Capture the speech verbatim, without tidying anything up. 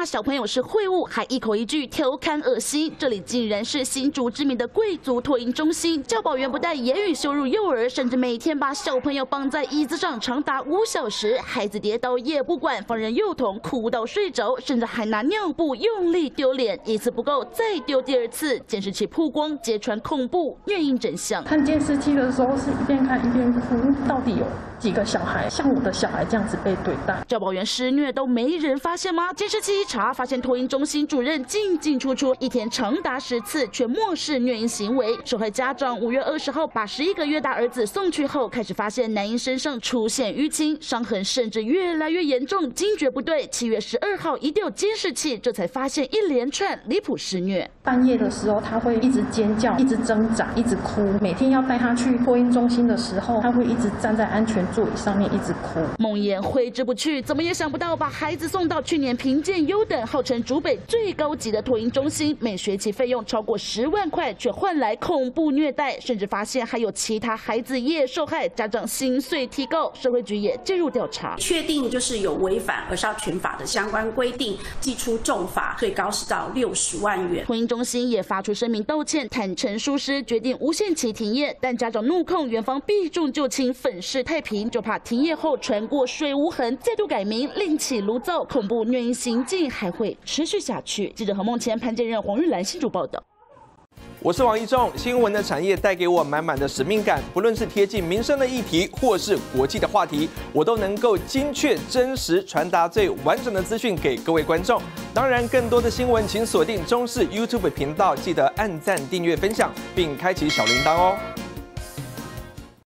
骂小朋友是秽物，还一口一句调侃恶心。这里竟然是新竹知名的贵族托婴中心，教保员不但言语羞辱幼儿，甚至每天把小朋友绑在椅子上长达五小时，孩子跌倒也不管，放任幼童哭到睡着，甚至还拿尿布用力丢脸，一次不够再丢第二次。监视器曝光，揭穿恐怖虐婴真相。看监视器的时候是一边看一边哭，到底有几个小孩像我的小孩这样子被对待？教保员施虐都没人发现吗？监视器一查，发现托婴中心主任进进出出，一天长达十次，却漠视虐婴行为。受害家长五月二十号把十一个月大儿子送去后，开始发现男婴身上出现淤青，伤痕甚至越来越严重，惊觉不对。七月十二号一调监视器，这才发现一连串离谱施虐。半夜的时候，他会一直尖叫，一直挣扎，一直哭。每天要带他去托婴中心的时候，他会一直站在安全座椅上面一直哭。梦魇挥之不去，怎么也想不到把孩子送到去年评鉴优等，号称竹北最高级的托婴中心，每学期费用超过十万块，却换来恐怖虐待，甚至发现还有其他孩子也受害，家长心碎提告，社会局也介入调查，确定就是有违反《儿少权法》的相关规定，记出重罚，最高是到六十万元。托婴中心也发出声明道歉，坦诚疏失，决定无限期停业，但家长怒控园方避重就轻，粉饰太平，就怕停业后传过水无痕，再度改名，另起炉灶，恐怖虐婴行径还会持续下去。记者何梦前、潘建任、黄玉兰新竹报道。我是王一仲，新闻的产业带给我满满的使命感，不论是贴近民生的议题，或是国际的话题，我都能够精确、真实传达最完整的资讯给各位观众。当然，更多的新闻请锁定中视 YouTube 频道，记得按赞、订阅、分享，并开启小铃铛哦。